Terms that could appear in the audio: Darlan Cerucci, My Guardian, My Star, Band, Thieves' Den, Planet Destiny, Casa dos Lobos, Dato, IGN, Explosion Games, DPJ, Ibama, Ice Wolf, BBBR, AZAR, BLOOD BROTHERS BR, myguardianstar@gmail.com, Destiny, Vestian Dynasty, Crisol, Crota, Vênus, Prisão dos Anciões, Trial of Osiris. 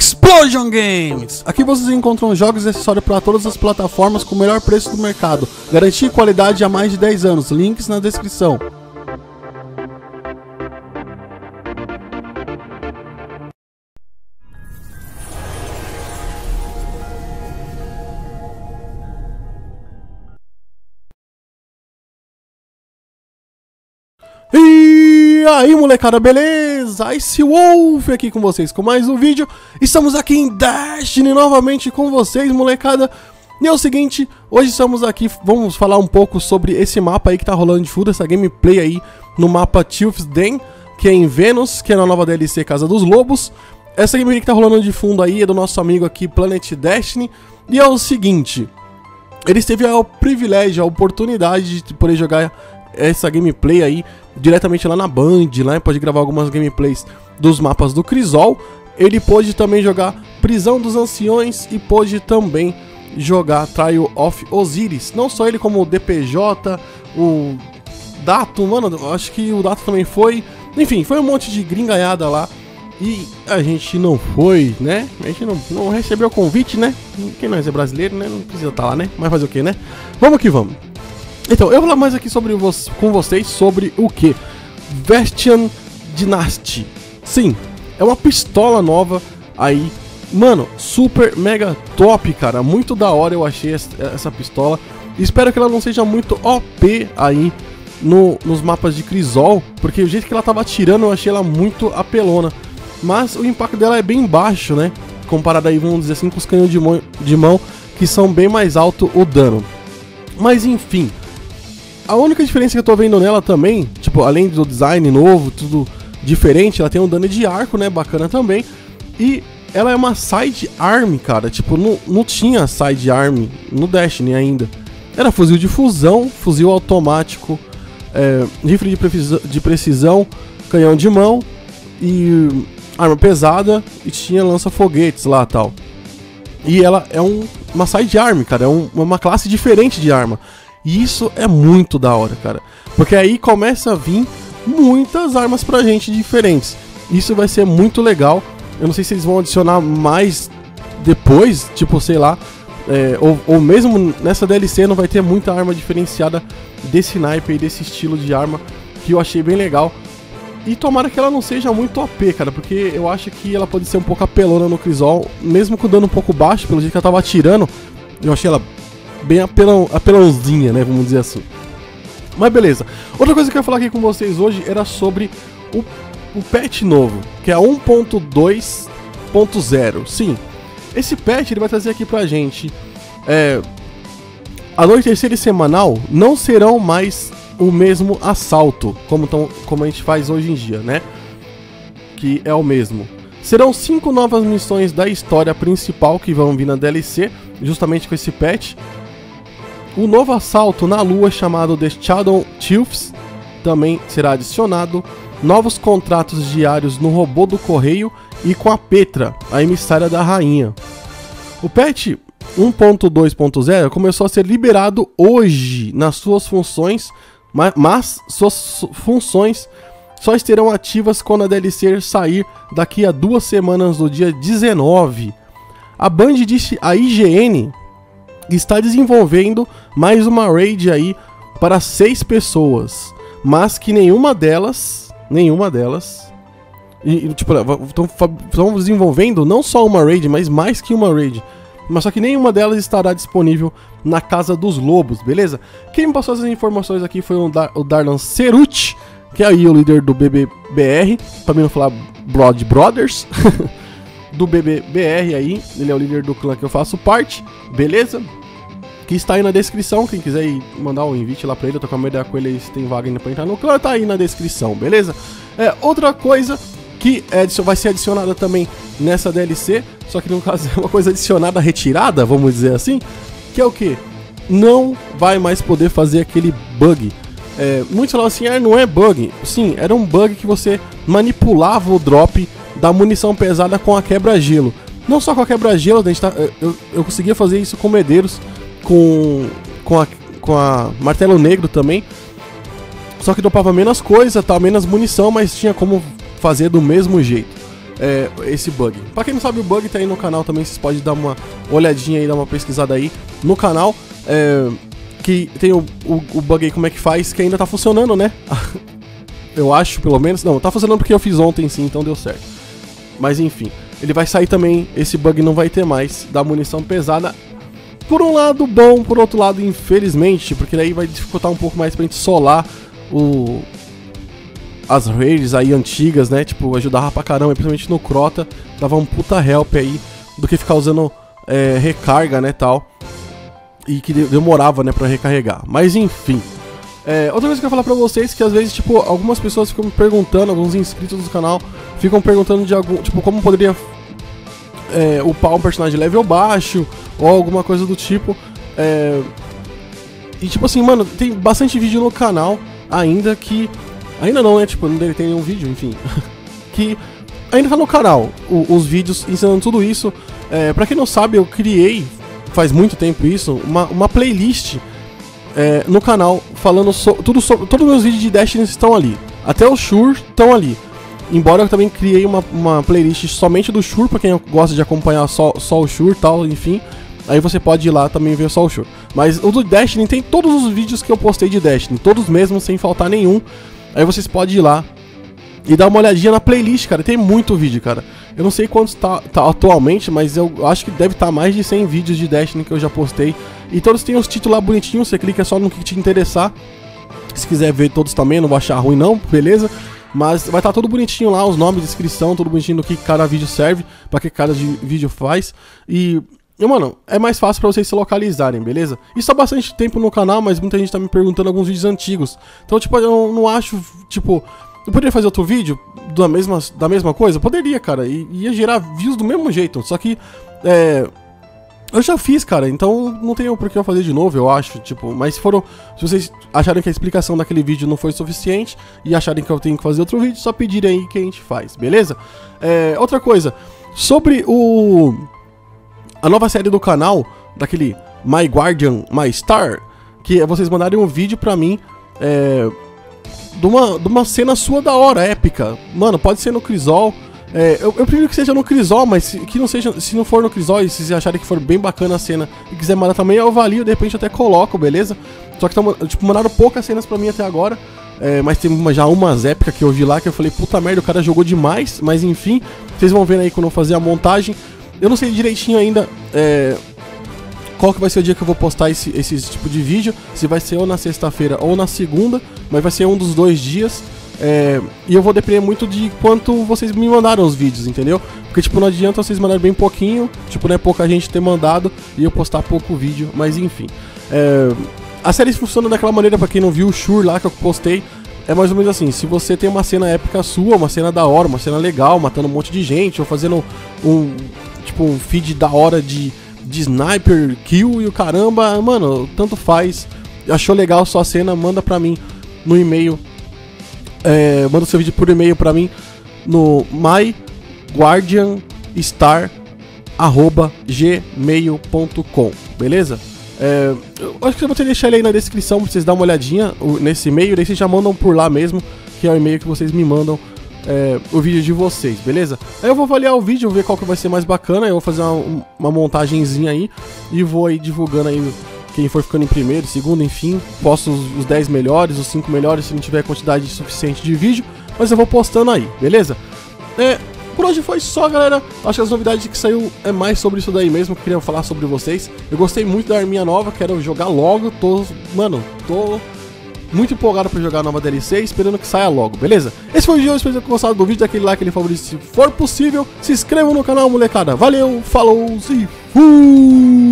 Explosion Games! Aqui vocês encontram jogos e acessórios para todas as plataformas com o melhor preço do mercado. Garantia e qualidade há mais de 10 anos. Links na descrição. E aí, molecada, beleza? Ice Wolf aqui com vocês com mais um vídeo. Estamos aqui em Destiny novamente com vocês, molecada. E é o seguinte, hoje estamos aqui, vamos falar um pouco sobre esse mapa aí que tá rolando de fundo, essa gameplay aí no mapa Thieves' Den, que é em Vênus, que é na nova DLC Casa dos Lobos. Essa gameplay que tá rolando de fundo aí é do nosso amigo aqui, Planet Destiny. E é o seguinte, eles teve o privilégio, a oportunidade de poder jogar essa gameplay aí diretamente lá na Band, lá pode gravar algumas gameplays dos mapas do Crisol. Ele pôde também jogar Prisão dos Anciões e pôde também jogar Trial of Osiris. Não só ele, como o DPJ, o Dato, mano, acho que o Dato também foi. Enfim, foi um monte de gringaiada lá e a gente não foi, né? A gente não recebeu o convite, né? Quem não é brasileiro, né? Não precisa estar lá, né? Mas fazer o que, né? Vamos que vamos. Então, eu vou falar mais aqui sobre com vocês sobre o que? Vestian Dynasty. Sim, é uma pistola nova aí. Mano, super mega top, cara. Muito da hora eu achei essa pistola. Espero que ela não seja muito OP aí nos mapas de Crisol, porque o jeito que ela tava atirando eu achei ela muito apelona. Mas o impacto dela é bem baixo, né? Comparado aí, vamos dizer assim, com os canhões de mão que são bem mais alto o dano. Mas enfim... A única diferença que eu tô vendo nela também, tipo, além do design novo, tudo diferente, ela tem um dano de arco, né, bacana também. E ela é uma side arm, cara, tipo, não tinha side arm no Destiny ainda. Era fuzil de fusão, fuzil automático, rifle de precisão, canhão de mão e arma pesada, e tinha lança-foguetes lá e tal. E ela é uma side arm, cara, é uma classe diferente de arma. E isso é muito da hora, cara, porque aí começa a vir muitas armas pra gente diferentes. Isso vai ser muito legal. Eu não sei se eles vão adicionar mais depois, tipo, sei lá, ou mesmo nessa DLC não vai ter muita arma diferenciada desse naipe, desse estilo de arma, que eu achei bem legal. E tomara que ela não seja muito OP, cara, porque eu acho que ela pode ser um pouco apelona no Crisol, mesmo com o dano um pouco baixo, pelo jeito que ela tava atirando. Eu achei ela bem apelãozinha, né, vamos dizer assim. Mas beleza. Outra coisa que eu ia falar aqui com vocês hoje era sobre o patch novo, que é 1.2.0. sim, esse patch ele vai trazer aqui pra gente a noite terceira e semanal não serão mais o mesmo assalto como a gente faz hoje em dia, né, que é o mesmo. Serão 5 novas missões da história principal que vão vir na DLC, justamente com esse patch. O novo assalto na lua, chamado The Shadow Thieves, também será adicionado. Novos contratos diários no robô do correio e com a Petra, a emissária da rainha. O patch 1.2.0 começou a ser liberado hoje nas suas funções, mas suas funções só estarão ativas quando a DLC sair daqui a 2 semanas, no dia 19. A Band disse a IGN está desenvolvendo mais uma raid aí para 6 pessoas, mas que nenhuma delas, tipo, estão desenvolvendo não só uma raid, mas mais que uma raid, mas só que nenhuma delas estará disponível na Casa dos Lobos, beleza? Quem me passou essas informações aqui foi o Darlan Cerucci, que é aí o líder do BBBR, pra mim não falar Brothers, do BBBR aí, ele é o líder do clã que eu faço parte, beleza? Que está aí na descrição, quem quiser ir mandar um invite lá pra ele, eu tô com a merda com ele, se tem vaga ainda pra entrar no clã, tá aí na descrição, beleza? Outra coisa que vai ser adicionada também nessa DLC, só que no caso é uma coisa adicionada, retirada, vamos dizer assim, que é o que? Não vai mais poder fazer aquele bug. Muitos falavam assim, não é bug. Sim, era um bug que você manipulava o drop da munição pesada com a quebra-gelo. Não só com a quebra-gelo, eu conseguia fazer isso com medeiros, com a martelo negro também. Só que dropava menos coisa, tá, menos munição, mas tinha como fazer do mesmo jeito. esse bug. Pra quem não sabe, o bug tá aí no canal também, vocês podem dar uma olhadinha aí, dar uma pesquisada aí no canal, que tem o bug aí, como é que faz, que ainda tá funcionando, né? Eu acho, pelo menos. Não, tá funcionando porque eu fiz ontem sim, então deu certo. Mas enfim, ele vai sair também, esse bug não vai ter mais, da munição pesada. Por um lado bom, por outro lado infelizmente, porque daí vai dificultar um pouco mais pra gente solar as raids aí antigas, né? Tipo, ajudava pra caramba, principalmente no Crota, dava um puta help aí, do que ficar usando recarga, né, tal. E que demorava, né, pra recarregar. Mas enfim, outra coisa que eu quero falar pra vocês, que às vezes, tipo, algumas pessoas ficam me perguntando, alguns inscritos do canal ficam perguntando de algum, tipo, como poderia upar um personagem level baixo ou alguma coisa do tipo. E tipo assim, mano, tem bastante vídeo no canal ainda que... Ainda não, né? Tipo, não deve ter nenhum vídeo, enfim. Que ainda tá no canal, os vídeos ensinando tudo isso. Pra quem não sabe, eu criei, faz muito tempo isso, uma playlist no canal falando todos os meus vídeos de Destiny estão ali. Até o Shure estão ali. Embora eu também criei uma playlist somente do Shure, pra quem gosta de acompanhar só o Shure e tal, enfim. Aí você pode ir lá também ver só o Shure. Mas o do Destiny tem todos os vídeos que eu postei de Destiny, todos mesmo, sem faltar nenhum. Aí vocês podem ir lá e dar uma olhadinha na playlist, cara. Tem muito vídeo, cara. Eu não sei quantos tá atualmente, mas eu acho que deve estar mais de 100 vídeos de Destiny que eu já postei. E todos têm os títulos lá bonitinhos, você clica só no que te interessar. Se quiser ver todos também, não vou achar ruim não, beleza? Mas vai estar tudo bonitinho lá, os nomes, descrição, tudo bonitinho do que cada vídeo serve, pra que cada vídeo faz. E, mano, é mais fácil pra vocês se localizarem, beleza? Isso há bastante tempo no canal, mas muita gente tá me perguntando alguns vídeos antigos. Então, tipo, eu não acho, tipo... Eu poderia fazer outro vídeo da mesma coisa? Poderia, cara. E ia gerar views do mesmo jeito. Só que, eu já fiz, cara. Então, não tenho por que eu fazer de novo, eu acho. Tipo, mas se vocês acharem que a explicação daquele vídeo não foi suficiente e acharem que eu tenho que fazer outro vídeo, só pedirem aí que a gente faz, beleza? Outra coisa. Sobre a nova série do canal, daquele My Guardian, My Star, que é vocês mandarem um vídeo pra mim de uma cena sua da hora, épica. Mano, pode ser no Crisol. Eu prefiro que seja no Crisol, mas se não for no Crisol e se vocês acharem que for bem bacana a cena e quiser mandar também, eu avalio, de repente eu até coloco, beleza? Só que tipo, mandaram poucas cenas pra mim até agora, mas tem já umas épicas que eu vi lá que eu falei, puta merda, o cara jogou demais, mas enfim, vocês vão vendo aí quando eu fazer a montagem. Eu não sei direitinho ainda qual que vai ser o dia que eu vou postar esse tipo de vídeo. Se vai ser ou na sexta-feira ou na segunda, mas vai ser um dos dois dias. E eu vou depender muito de quanto vocês me mandaram os vídeos, entendeu? Porque tipo, não adianta vocês mandarem bem pouquinho. Tipo, não é pouca gente ter mandado e eu postar pouco vídeo, mas enfim. A série funciona daquela maneira, pra quem não viu o Shure lá que eu postei. É mais ou menos assim, se você tem uma cena épica sua, uma cena da hora, uma cena legal, matando um monte de gente, ou fazendo um feed da hora de sniper, kill e o caramba, mano, tanto faz. Achou legal a sua cena, manda pra mim no e-mail, manda o seu vídeo por e-mail pra mim no myguardianstar@gmail.com, beleza? Eu acho que eu vou te deixar ele aí na descrição pra vocês darem uma olhadinha nesse e-mail, daí vocês já mandam por lá mesmo, que é o e-mail que vocês me mandam o vídeo de vocês, beleza? Aí eu vou avaliar o vídeo, ver qual que vai ser mais bacana. Eu vou fazer uma montagenzinha aí e vou aí divulgando aí quem for ficando em primeiro, segundo, enfim. Posto os 10 melhores, os 5 melhores, se não tiver quantidade suficiente de vídeo. Mas eu vou postando aí, beleza? Por hoje foi só, galera. Acho que as novidades que saiu é mais sobre isso daí mesmo, que eu queria falar sobre vocês. Eu gostei muito da arminha nova, quero jogar logo. Tô muito empolgado pra jogar a nova DLC, esperando que saia logo, beleza? Esse foi o vídeo, espero que tenham gostado do vídeo, daquele like, aquele favorito se for possível. Se inscrevam no canal, molecada. Valeu, falou, se fui!